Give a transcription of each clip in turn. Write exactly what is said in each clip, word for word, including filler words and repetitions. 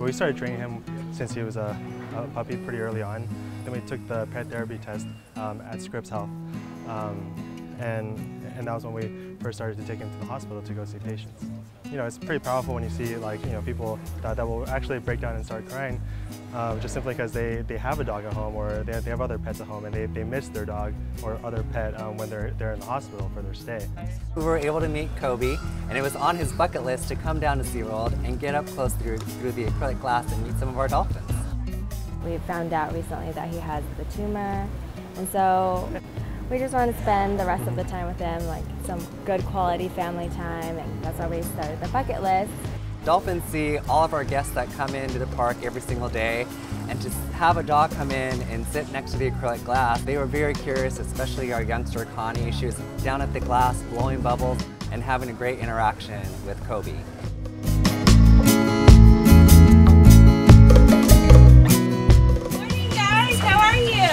But we started training him since he was a, a puppy pretty early on. Then we took the pet therapy test um, at Scripps Health. Um, and, and that was when we first started to take him to the hospital to go see patients. You know, it's pretty powerful when you see, like, you know, people that, that will actually break down and start crying um, just simply because they, they have a dog at home or they, they have other pets at home and they, they miss their dog or other pet um, when they're, they're in the hospital for their stay. We were able to meet Kobe, and it was on his bucket list to come down to SeaWorld and get up close through, through the acrylic glass and meet some of our dolphins. We found out recently that he has the tumor, and so we just want to spend the rest of the time with him, like some good quality family time, and that's why we started the bucket list. Dolphins see all of our guests that come into the park every single day, and to have a dog come in and sit next to the acrylic glass, they were very curious, especially our youngster Connie. She was down at the glass, blowing bubbles, and having a great interaction with Kobe. Morning, guys. How are you?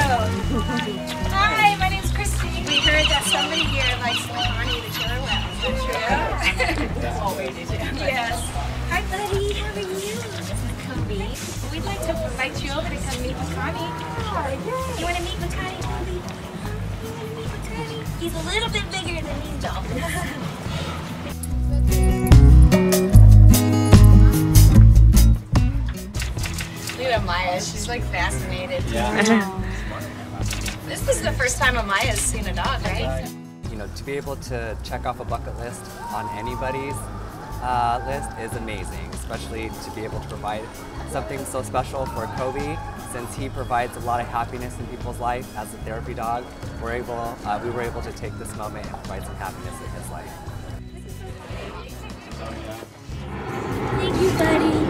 Hi, my name's Christine. We heard that somebody here likes Connie the killer whale. Is that true? Yes. Hi, buddy. How are you? This is Kobe. We'd like to invite you over to come meet with Connie. Oh, yeah. You want to meet with Connie, Kobe? You want to meet with Connie? He's a little bit bigger than these dolphins. Look at Amaya, she's like fascinated. Yeah. This is the first time Amaya's seen a dog, right? You know, to be able to check off a bucket list on anybody's uh, list is amazing, especially to be able to provide something so special for Kobe. Since he provides a lot of happiness in people's life as a therapy dog, we're able, uh, we were able to take this moment and provide some happiness in his life. Thank you, buddy.